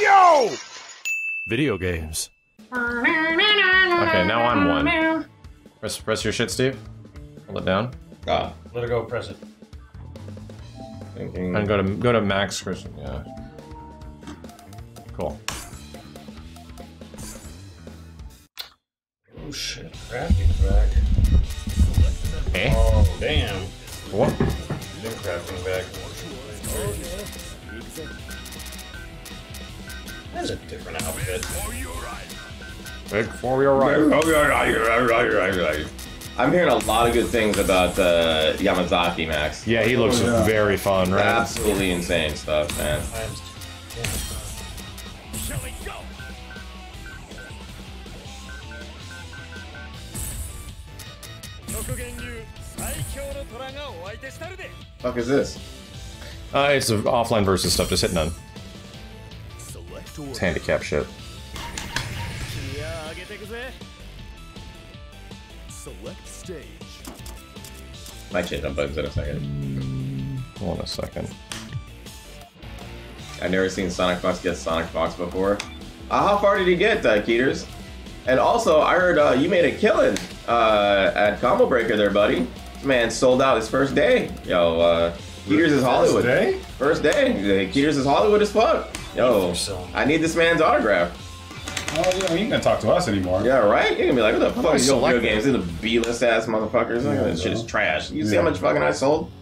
Yo! Video games. Okay, now I'm one. Press your shit, Steve. Hold it down. Ah. Let it go, press it. Thinking. And go to max, Christian, yeah. Cool. Oh shit, crafting back. Eh? Oh, damn. What? New crafting back. That's a different outfit. I'm hearing a lot of good things about Yamazaki, Max. Yeah, he looks very fun, right? Absolutely insane stuff, man. Shall we go? Fuck is this? It's an offline versus stuff. Just hit none. It's handicap shit. Select stage. Might change on bugs in a second. Hold on a second. I've never seen Sonic Fox get Sonic Fox before. How far did he get, Keeters? And also, I heard you made a killing at Combo Breaker there, buddy. Man, sold out his first day. Yo, Keeters is Hollywood. First day? Keeters is Hollywood as fuck. Yo, I need this man's autograph. Oh, yeah, he ain't gonna talk to us anymore. Yeah, right? You're gonna be like, what the fuck is your video games? These are B-list ass motherfuckers. Yeah, this shit is trash. You see how much fucking I sold?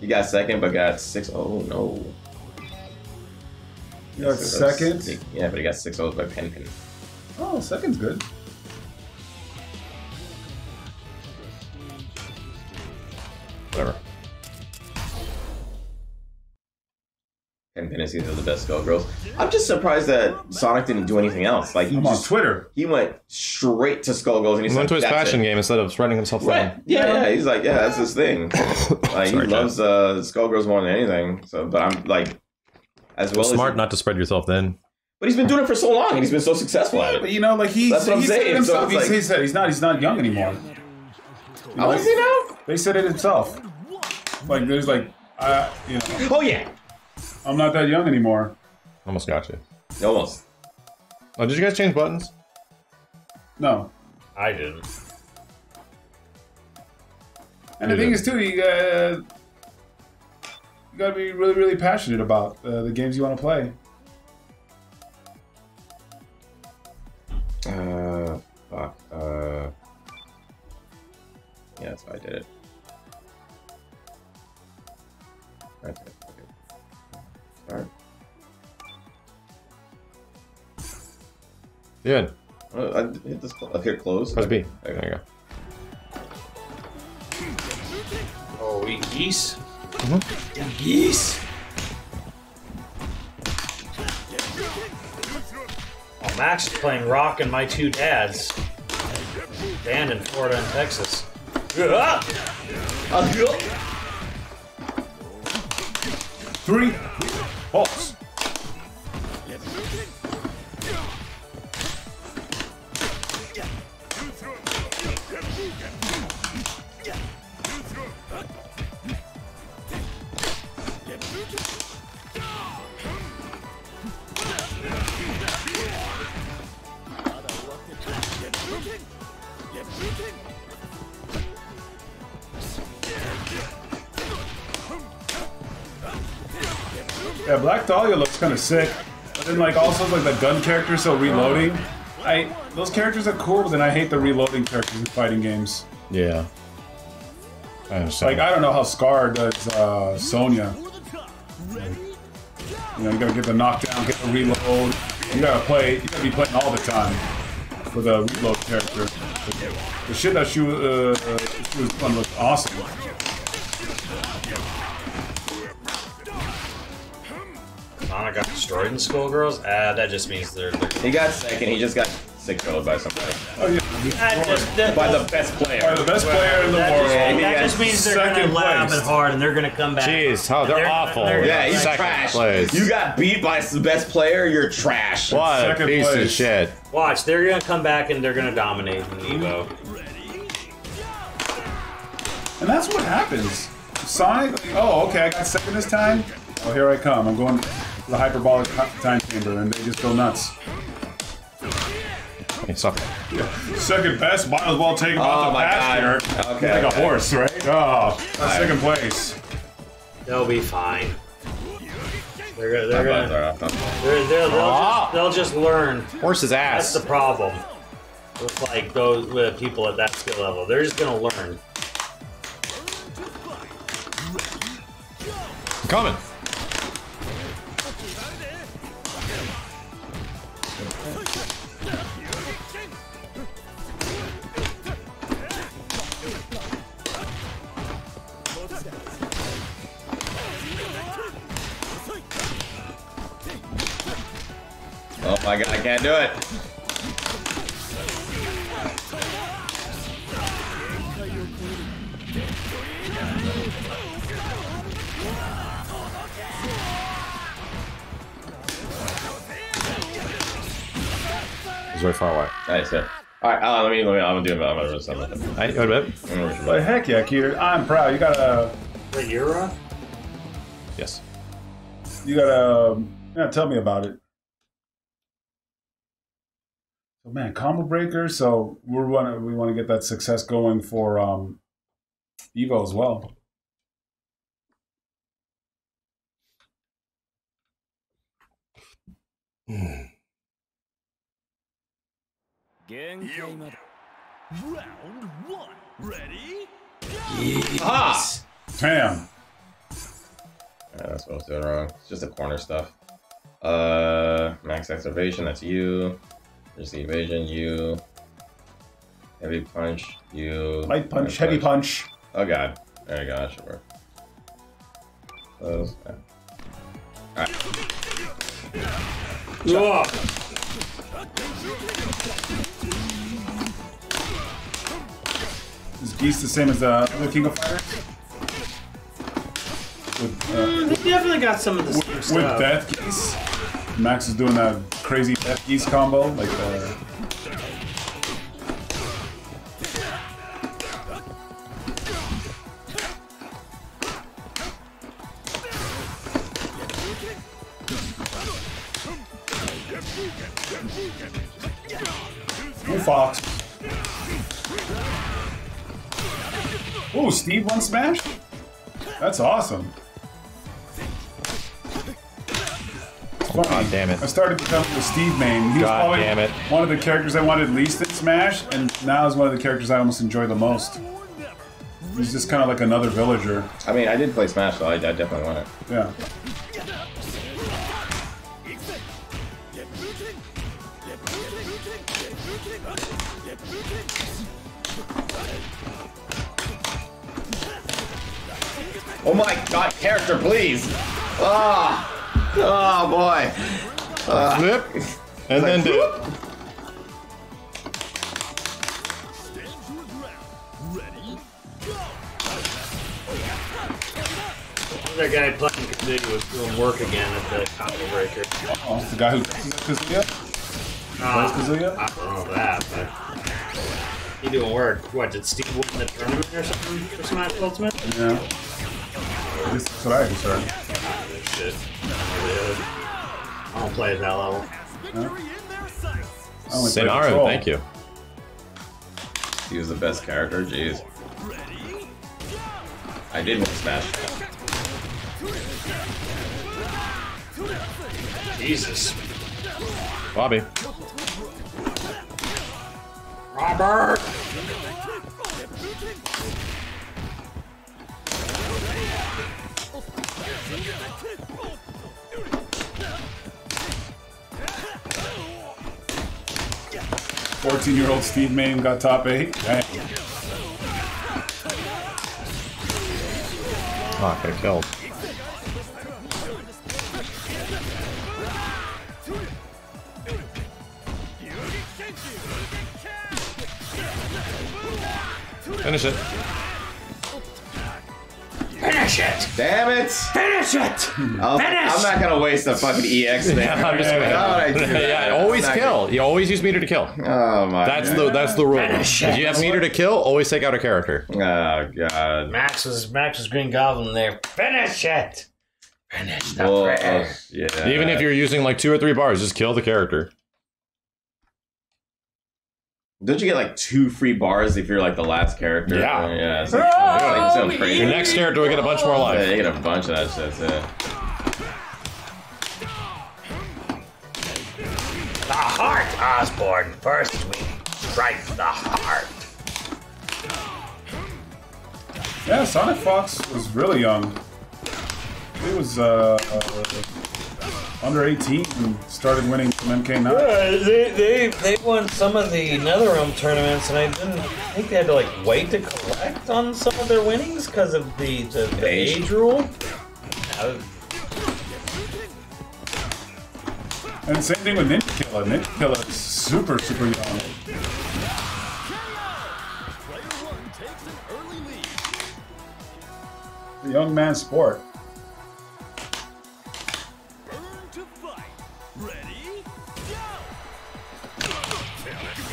You got second, but got six. Oh, no. You got second? Yeah, but he got 6-0 by Penkin. Oh, second's good. Whatever. Penkin is either the best Skullgirls. I'm just surprised that Sonic didn't do anything else. Like, he just, on Twitter, he went straight to Skullgirls and he went to his fashion game instead of spreading himself thin. Yeah, he's like, yeah, that's his thing. Like, he loves Skullgirls more than anything. So, but I'm like, as well, smart not to spread yourself thin. But he's been doing it for so long, and he's been so successful at it. But you know, like he's—that's what I'm saying. Himself, so he said he's not young anymore. You know, is he now? They said it himself. Like there's like, you know. Oh yeah. I'm not that young anymore. Almost got you. Almost. Oh, did you guys change buttons? No, I didn't. And the thing is, too, you gotta be really, really passionate about the games you want to play. Fuck. Yeah, that's why I did it. Okay. Start. Yeah. I hit this. Up here, close. Press B. There you go. Oh, we geese. Mm-hmm. Geese. Oh, Max is playing rock and my two dads. Band in Florida and Texas. Three. Pulse. Yeah, Black Dahlia looks kind of sick, but then like also like the gun character, so reloading. Those characters are cool, but then I hate the reloading characters in fighting games. Yeah, I understand. Like I don't know how Scar does Sonya. You know, you gotta get the knockdown, get the reload. You gotta play. You gotta be playing all the time for the reload character. The shit that she was playing looked awesome. Sonic got destroyed in Skullgirls? That just means they're he got second, he just got 6-0 by somebody. Oh, yeah. By the best player. By the best player in the world. That just means they're going to laugh it hard and they're going to come back. Jeez, how they're awful. Yeah, he's trash. Place. You got beat by the best player, you're trash. What a piece of shit. Watch, they're going to come back and they're going to dominate in Evo. And that's what happens. Sonic, oh, okay, I got second this time. Oh, here I come. I'm going to the hyperbolic time chamber, and they just go nuts. Hey, suck. Yeah. Second best, might as well take him out the pasture. Okay, like a horse, right? Oh, second place. They'll be fine. They'll just learn. Horse's ass. That's the problem with like those with people at that skill level. They're just gonna learn. I'm coming. Oh my god, I can't do it. It's way far away. Nice, yeah. Alright, I'm doing it. I'm gonna do something. I heard it. But heck yeah, Keaton. I'm proud. You got a. Wait, you're on? Yes. You got a. Yeah, tell me about it. Oh, man, Combo Breaker. So we want to get that success going for Evo as well. Round one, ready? Yes. Damn. Yeah, that's what I was doing wrong. It's just the corner stuff. Max activation. That's you. There's the evasion, you. Heavy punch, you. Light punch, heavy punch. Oh god. There we go, that should work. Close. Alright. Whoa! Is Geese the same as the King of Fire? They definitely got some of the same stuff. With Death Geese? Max is doing that crazy Death Geese combo, like the... Ooh, Fox. Ooh, Steve won Smash? That's awesome. Funny. God damn it. I started becoming a Steve main. He God was damn it. One of the characters I wanted least in Smash, and now is one of the characters I almost enjoy the most. He's just kind of like another villager. I mean, I did play Smash, so I definitely won it. Yeah. Oh my god, character, please! Ah! Oh boy! Flip and then dip. That guy playing Kazuya was doing work again at the Combo Breaker. Oh, it's the guy who plays Kazuya? Kazuya? I don't know that, but he doing work. What, did Steve win the tournament or something for Smash Ultimate? Yeah. At least that's what I concerned. Shit. I don't play at that level. Huh? Cinerama, thank you. He was the best character, jeez. I did want to smash. Jesus. Bobby. Robert!14-year-old Steve Main got top 8. Dang. Oh, I could have killed. Finish it. Finish it! Damn it! Finish it! Finish. I'm not gonna waste a fucking EX thing. Yeah, I'm just gonna. Always kill. You always use meter to kill. Oh my. That's the rule. Finish. If you have meter to kill, always take out a character. Oh god. Max was Green Goblin there. Finish it! Finish the prayer. Yeah. Even if you're using like 2 or 3 bars, just kill the character. Don't you get like 2 free bars if you're like the last character? Yeah. Yeah. It's like, oh, like, so crazy. Your next character will get a bunch more life. Yeah, you get a bunch of that shit. The heart, Osborne. First we strike for the heart. Yeah, Sonic Fox was really young. He was under 18 and started winning from MK9. Yeah, they won some of the Netherrealm tournaments, and I didn't think they had to like wait to collect on some of their winnings because of the age rule. And same thing with Ninja Killer. Ninja Killer is super, super young. It's a young man's sport.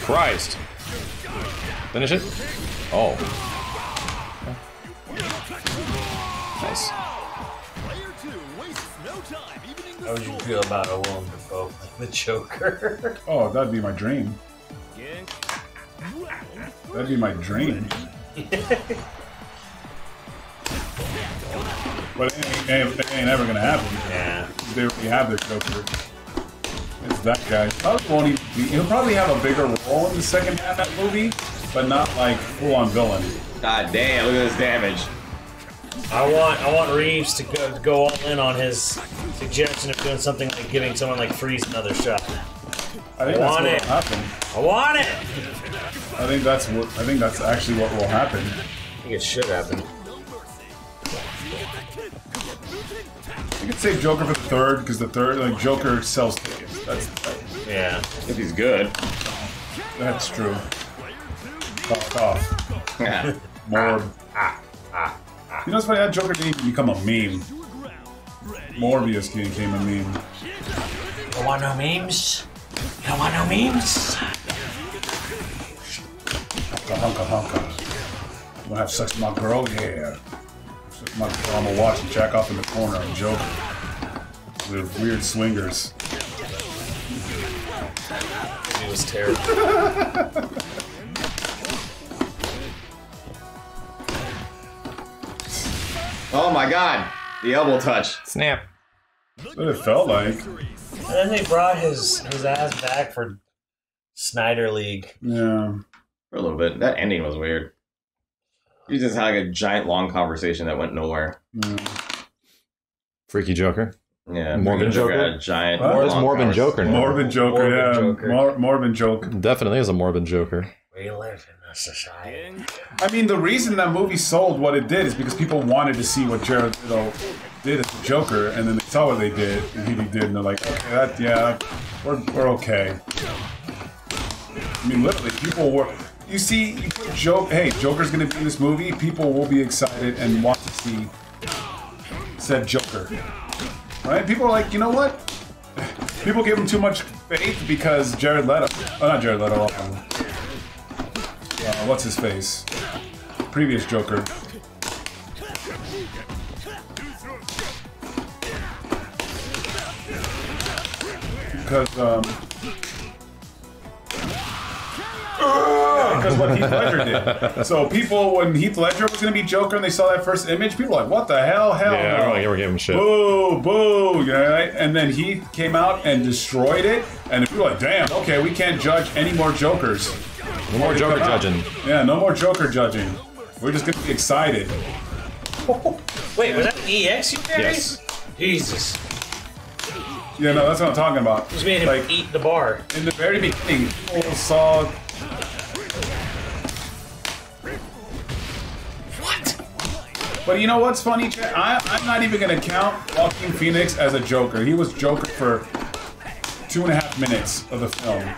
Christ. Finish it. Oh. Nice. How would you feel about a woman vote like the Joker? Oh, that'd be my dream. That'd be my dream. But it ain't ever gonna happen. Yeah. They have their Joker. It's that guy. He'll probably have a bigger role in the second half of that movie, but not like full-on villain. God damn! Look at this damage. I want Reeves to go all in on his suggestion of doing something like giving someone like Freeze another shot. I want it. I think that's actually what will happen. I think it should happen. You could save Joker for the third, because the third, like, Joker sells tickets. That's the thing. Yeah. If he's good. That's true. Cough, cough. Yeah. Morb. You know what's funny? That Joker didn't even become a meme. Morbius became a meme. You don't want no memes? You don't want no memes? Honka, honka, honka. I'm gonna have sex with my girl? Yeah. I'm gonna watch and jack off in the corner and joke. They're weird swingers. It was terrible. Oh my god! The elbow touch. Snap. That's what it felt like. And then they brought his ass back for Snyder League. Yeah. For a little bit. That ending was weird. You just had like a giant long conversation that went nowhere. Mm. Freaky Joker. Yeah. Morbid Joker. Had a giant. Well, it's Morbid Joker now. Morbid Joker. Yeah. Morbid Joker. Definitely is a Morbid Joker. We live in a society. I mean, the reason that movie sold what it did is because people wanted to see what Jared Leto did as the Joker, and then they saw what they did, and he did, and they're like, okay, that, yeah, we're okay. I mean, literally, people were. You see, you put Joker, hey, Joker's gonna be in this movie, people will be excited and want to see said Joker. Right? People are like, you know what? People give him too much faith because Jared Leto, oh, not Jared Leto, what's his face? Previous Joker. Because, because what Heath Ledger did. So people, when Heath Ledger was going to be Joker and they saw that first image, people were like, what the hell? Hell yeah, no. They were giving him shit. Boo, boo. You know, right? And then he came out and destroyed it. And people were like, damn, okay, we can't judge any more Jokers. No more Joker judging. Yeah, no more Joker judging. We're just going to be excited. Wait, was that EX you carried? Yes. Jesus. Yeah, no, that's what I'm talking about. Just made him like, eat the bar. In the very beginning, people saw... But you know what's funny, Chad? I'm not even going to count Joaquin Phoenix as a Joker. He was Joker for 2.5 minutes of the film.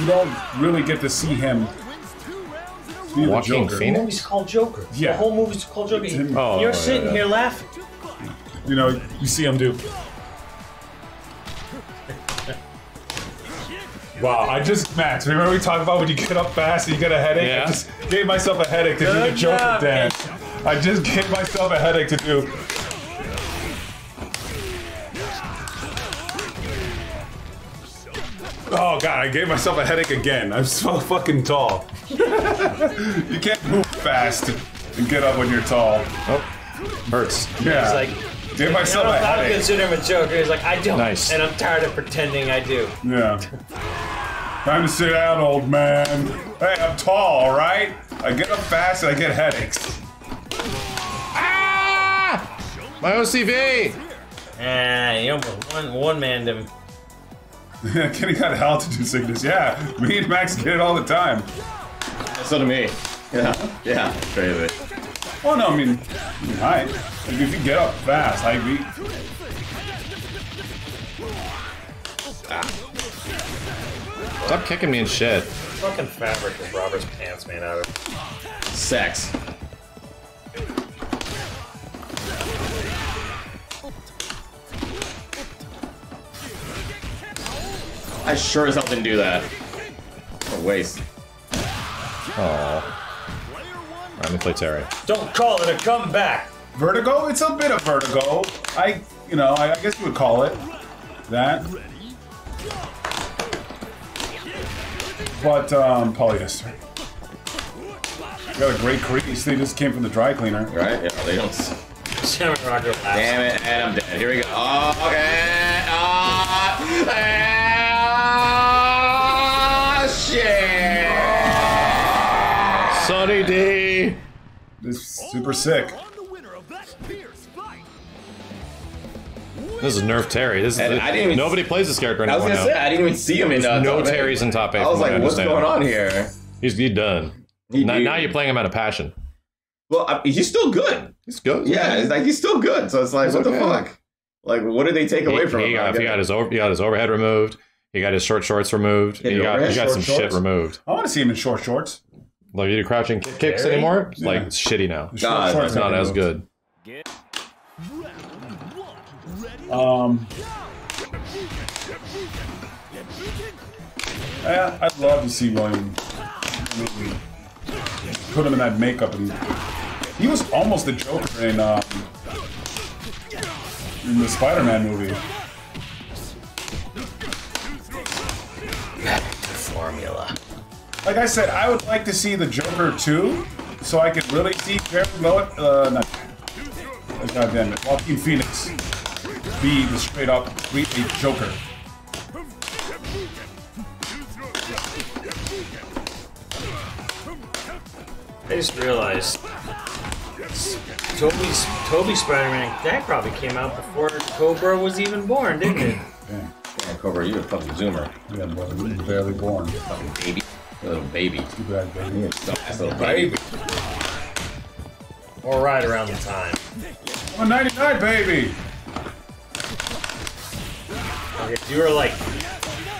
You don't really get to see him be the Joker. The movie's called Joker. Yeah. The whole movie's called Joker. Oh, you're sitting here laughing. You know, you see him do. Wow, I just, Max, remember we talked about when you get up fast and you get a headache? Yeah. I just gave myself a headache to do the Joker dance. I just gave myself a headache to do Oh god, I gave myself a headache again. I'm so fucking tall. You can't move fast and get up when you're tall. Oh, hurts. Yeah. It's like, give myself a headache. I don't consider him a joker. He's like, I don't. Nice. And I'm tired of pretending I do. Yeah. Time to sit down, old man. Hey, I'm tall, all right? I get up fast and I get headaches. Ah! My OCV! You almost one-manned him. Kenny got altitude sickness. Yeah, me and Max get it all the time. So do me. Yeah, yeah, crazy. Well, no, I mean height. Like, if you get up fast, I beat. Ah. Stop kicking me and shit. Fucking fabric is Robert's pants made out of. Sex. I sure as hell didn't do that. What a waste. Aww. Alright, let me play Terry. Don't call it a comeback! Vertigo? It's a bit of vertigo. I guess you would call it that. But, polyester. Got a great crease. They just came from the dry cleaner. Right? Yeah, they don't. Damn it, Roger. Damn it, and I'm dead. Here we go. Oh, okay. Oh, okay. Yeah. Sonny D. This is super sick. This is Nerf Terry. This is nobody plays this character anymore. I was gonna say I didn't even see him in no Terry's in top 8. I was like, what's going on here? He's done. Now you're playing him out of passion. Well, he's still good. He's good. Yeah, it's like he's still good. So it's like, what the fuck? Like, what did they take away from him? He got his overhead removed. He got his short shorts removed. He got some shit removed. I want to see him in short shorts. Like, you do crouching kicks anymore? Yeah. Like, it's shitty now. It's not as good. I'd love to see William put him in that makeup. And he was almost the Joker in the Spider-Man movie. Formula. Like I said, I would like to see the Joker 2, so I could really see Jared Leto, Joaquin Phoenix be the straight up completely Joker. I just realized Toby's Spider-Man, that probably came out before Cobra was even born, didn't it? Yeah. Cobra, you a fucking zoomer. Yeah, brother, you were barely born. Fucking baby. A little baby. Too bad, baby. You're a dumbass little baby. Or right around the time. I'm a 99, baby! If you were like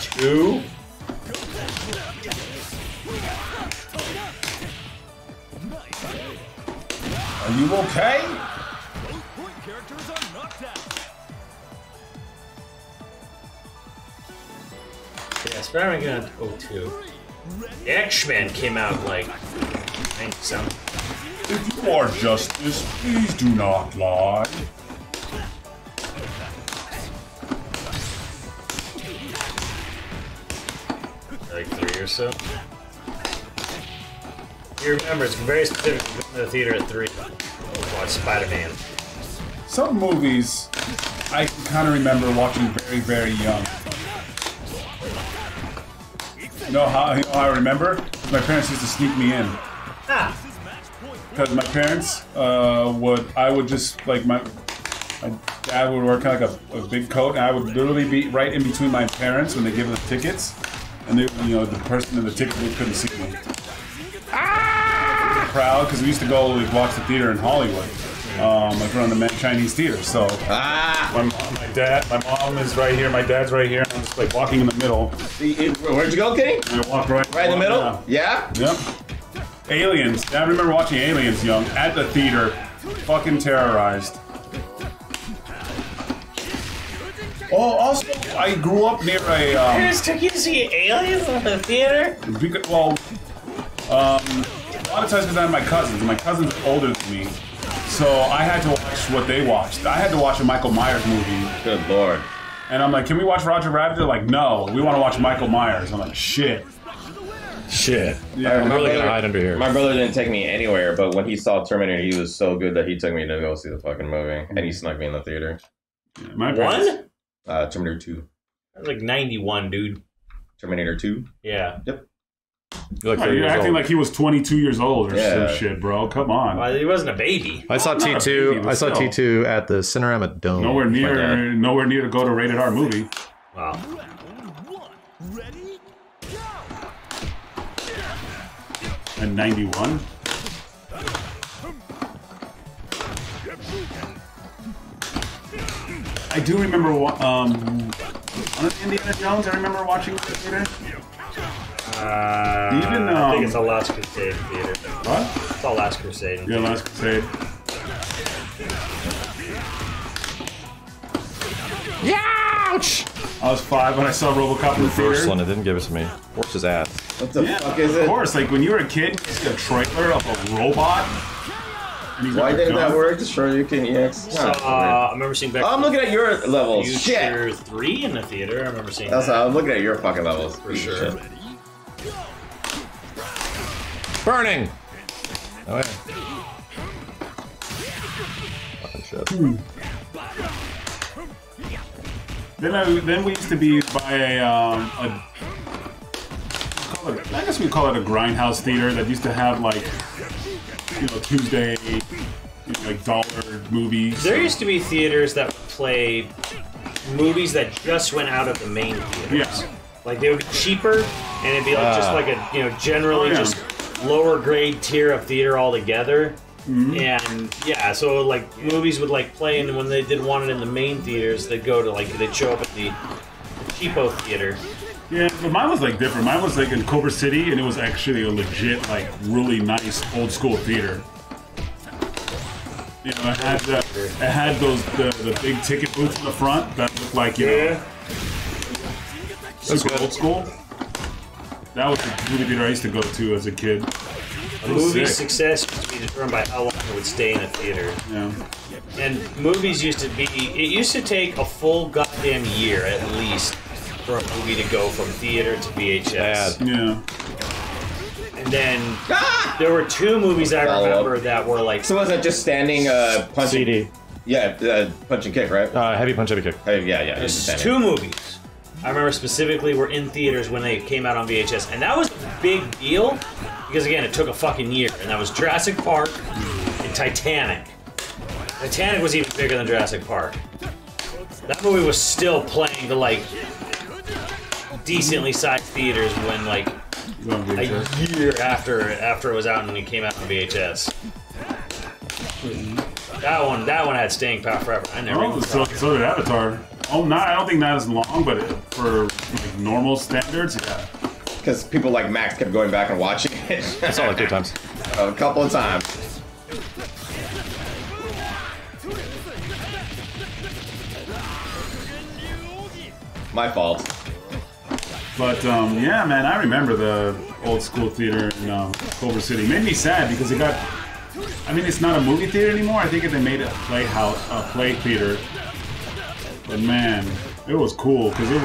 2? Are you okay? Those point characters are knocked out. Yeah, Spider-Man got out in 2002. X-Men came out like, I think so. If you are justice, please do not lie. Like 3 or so. You remember, it's very specific to go to the theater at 3. Watch Spider-Man. Some movies I can kind of remember watching very, very young. You know how I remember? My parents used to sneak me in. Ah! Because my parents my dad would wear kind of like a big coat, and I would literally be right in between my parents when they give them the tickets, and they, you know, the person in the ticket booth couldn't see me. Ah! Proud, because we used to go, we'd watch the theater in Hollywood. Like we're on the Chinese Theater, so my mom is right here, my dad's right here, and I'm just like walking in the middle. Where'd you go, Kenny? I walked right in the middle. Down. Yeah. Yep. Aliens. I remember watching Aliens young at the theater, fucking terrorized. Oh, also I grew up near a. You just took you to see Aliens at the theater? Well, a lot of times because I had my cousins, and my cousins are older than me. So I had to watch what they watched. I had to watch a Michael Myers movie. Good lord. And I'm like, can we watch Roger Rabbit? They're like, no, we want to watch Michael Myers. I'm like, shit. Shit. Yeah, I'm really going to hide under here. My brother didn't take me anywhere, but when he saw Terminator, he was so good that he took me to go see the fucking movie. And he snuck me in the theater. Yeah, my parents, Terminator 2. I was like 91, dude. Terminator 2? Yeah. Yep. You're, like you're acting old. Like he was 22 years old or some shit, bro. Come on. Well, he wasn't a baby. I saw T2. I saw T2 at the Cinerama Dome. Nowhere near. Nowhere near to go to rated R movie. Wow. At 91. I do remember. On Indiana Jones, I remember watching the theater. Even I think it's a Last Crusade theater. What? It's all Last Crusade. Yeah, theater. Last Crusade. Ouch! I was 5 when I saw RoboCop in the theater. First one, it didn't give it to me. Horse's ass. What the fuck is it? Of course, like when you were a kid, you see a trailer of a robot. Why didn't that work? Sure, you can. Yes. So, I remember seeing Back. Oh, I'm looking at your levels. Future 3 in the theater. I remember seeing. That's that. How I'm looking at your fucking levels for sure. Shit. Burning! Oh, yeah. Fucking shit. Then we used to be by I guess we call it a grindhouse theater that used to have like, you know, Tuesday, you know, like dollar movies. There used to be theaters that play movies that just went out of the main theaters. Yeah. Like they would be cheaper, and it'd be like just like a, you know, generally just lower grade tier of theater altogether. Mm-hmm. And yeah, so like movies would like play, and when they didn't want it in the main theaters, they'd go to like, they'd show up at the cheapo theater. Yeah, but mine was like different. Mine was like in Culver City, and it was actually a legit, like really nice old school theater. You know, it had those the big ticket booths in the front that looked like, you know, super old school. That was the movie theater I used to go to as a kid. A movie's success used to be determined by how long it would stay in a theater. Yeah. And movies used to be... It used to take a full goddamn year, at least, for a movie to go from theater to VHS. Yeah. And then... There were 2 movies I remember that were like... So was that just standing punch... CD. Yeah, punch and kick, right? Heavy punch, heavy kick. Yeah, yeah. There's 2 movies I remember specifically were in theaters when they came out on VHS, and that was a big deal because again, it took a fucking year, and that was Jurassic Park and Titanic. Titanic was even bigger than Jurassic Park. That movie was still playing to like decently sized theaters when like a year after it was out and it came out on VHS. That one had staying power forever. I never. Oh, so did Avatar. Oh, not, I don't think that is long, but for like, normal standards, yeah. Because people like Max kept going back and watching it. I saw it like 2 times. A couple of times. My fault. But, yeah, man, I remember the old school theater in Culver City. It made me sad because it got... I mean, it's not a movie theater anymore. I think they made it a playhouse, a play theater. But man, it was cool because it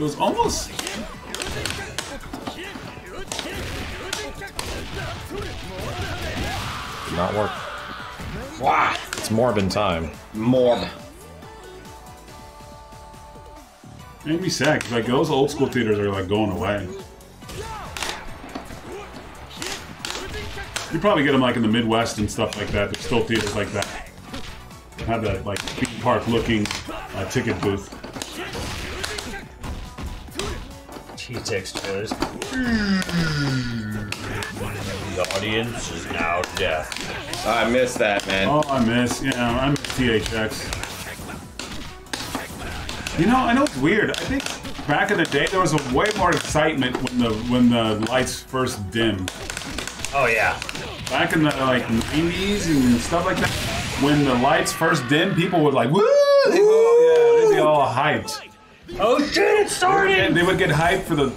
was almost. Did not work. Wow, it's Morbin time. Morb. Made me sad because like those old school theaters are like going away. You probably get them like in the Midwest and stuff like that. There's still theaters like that. Have that like theme park looking ticket booth. THX trailers. The audience is now deaf. I miss that, man. Oh, I miss THX. You know, I know it's weird. I think back in the day there was a way more excitement when the lights first dimmed. Oh yeah. Back in the like 90s and stuff like that. When the lights first dimmed, people would like, woo! They'd be all hyped. Oh shit, it's starting! And they would get hyped for the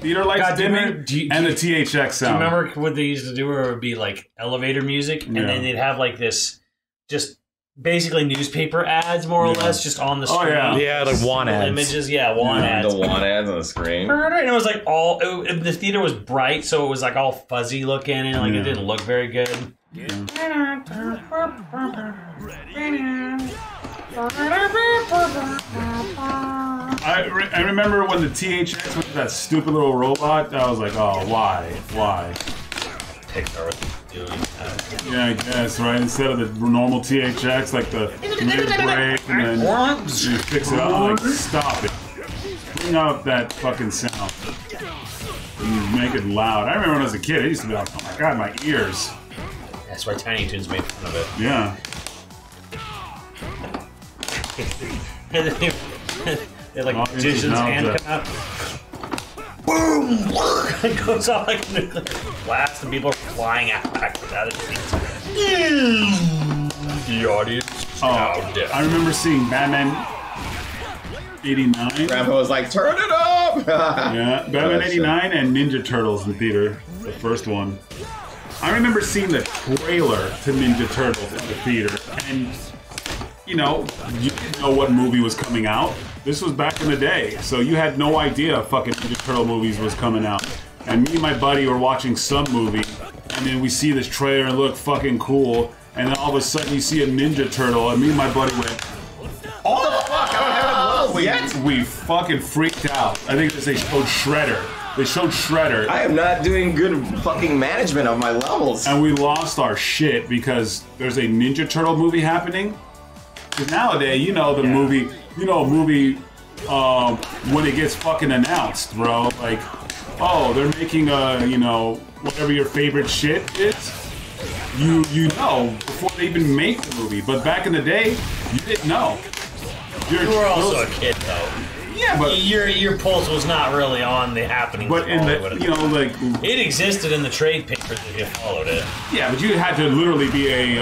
theater lights dimming and the THX sound. Do you remember what they used to do where it would be like elevator music? And then they'd have like this just basically newspaper ads, more or less, just on the screen. Oh, yeah, like want ads. Images, yeah, want ads. The want ads on the screen. And it was like all, the theater was bright, so it was like all fuzzy looking, and like it didn't look very good. I remember when the THX went to that stupid little robot, I was like, oh, why? Yeah, I guess, right? Instead of the normal THX, like the mid-break, and then you fix it up, like, stop it. Bring out that fucking sound. And you make it loud. I remember when I was a kid, I used to be like, oh my god, my ears. That's why Tiny Toons made fun of it. Yeah. They, like, Digion's hand come out. Boom! It goes off like a nuclear blast and people are flying out without it. The audience. Oh, I remember seeing Batman '89. Grandpa was like, turn it up! Yeah, Batman '89 and Ninja Turtles in the theater. The first one. I remember seeing the trailer to Ninja Turtles in the theater. And, you know, you didn't know what movie was coming out. This was back in the day, so you had no idea fucking Ninja Turtle movies was coming out. And me and my buddy were watching some movie, and then we see this trailer and look fucking cool, and then all of a sudden you see a Ninja Turtle, and me and my buddy went, oh the fuck, I don't have it yet? We fucking freaked out. I think they showed Shredder. They showed Shredder. I am not doing good fucking management of my levels. And we lost our shit because there's a Ninja Turtle movie happening. Because nowadays, you know the movie, you know a movie when it gets fucking announced, bro. Like, oh, they're making a, you know, whatever your favorite shit is. You know before they even make the movie. But back in the day, you didn't know. You were also a kid, though. Yeah, but your pulse was not really on the happening. But in the, you know, like it existed in the trade papers if you followed it. Yeah, but you had to literally be a.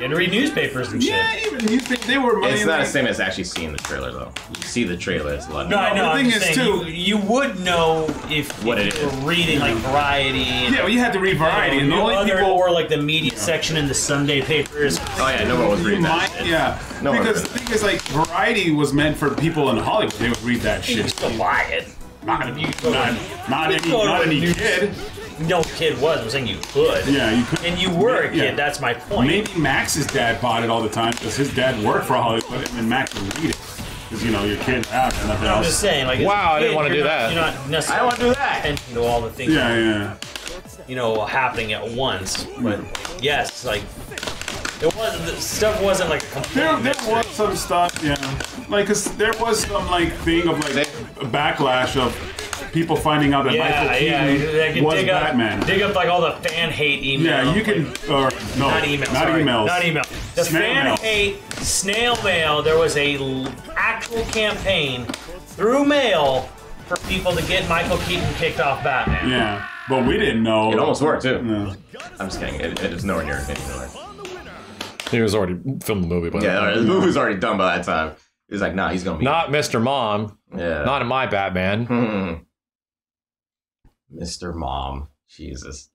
And read newspapers and shit. Yeah, even newspapers. They were money. It's not the same as actually seeing the trailer, though. You see the trailer, it's a lot. No, I know. The thing is, too, you would know if you were reading like Variety. Yeah, well, you had to read Variety, and the only people were like the media section in the Sunday papers. Oh yeah, no one was reading that. Yeah, because the thing is, like Variety was meant for people in Hollywood. They would read that shit. You still buy it. Not any kid. No kid was. I'm saying you could. Yeah, you could. And you were a kid. Yeah. That's my point. Maybe Max's dad bought it all the time because his dad worked for Hollywood, and Max would read it because you know your kid's out and nothing else. I'm just saying, like, wow, I didn't want to do that. You're not necessarily. I want to do that. And you know all the things. Yeah, yeah. You know, happening at once. But yes, like it wasn't. The stuff wasn't like. There was some stuff. Yeah, like because there was some like thing of like a backlash of. People finding out that Michael Keaton was Batman. Dig up like all the fan hate emails. Yeah, you can. Or, no, not emails. The fan hate snail mail. There was a actual campaign through mail for people to get Michael Keaton kicked off Batman. Yeah, but we didn't know. It almost worked too. No. I'm just kidding. It is nowhere near anywhere. He was already filmed the movie, but yeah, the movie was already done by that time. It was like, nah, he's gonna be not Mr. Mom. Yeah, not in my Batman. Mr. Mom, Jesus.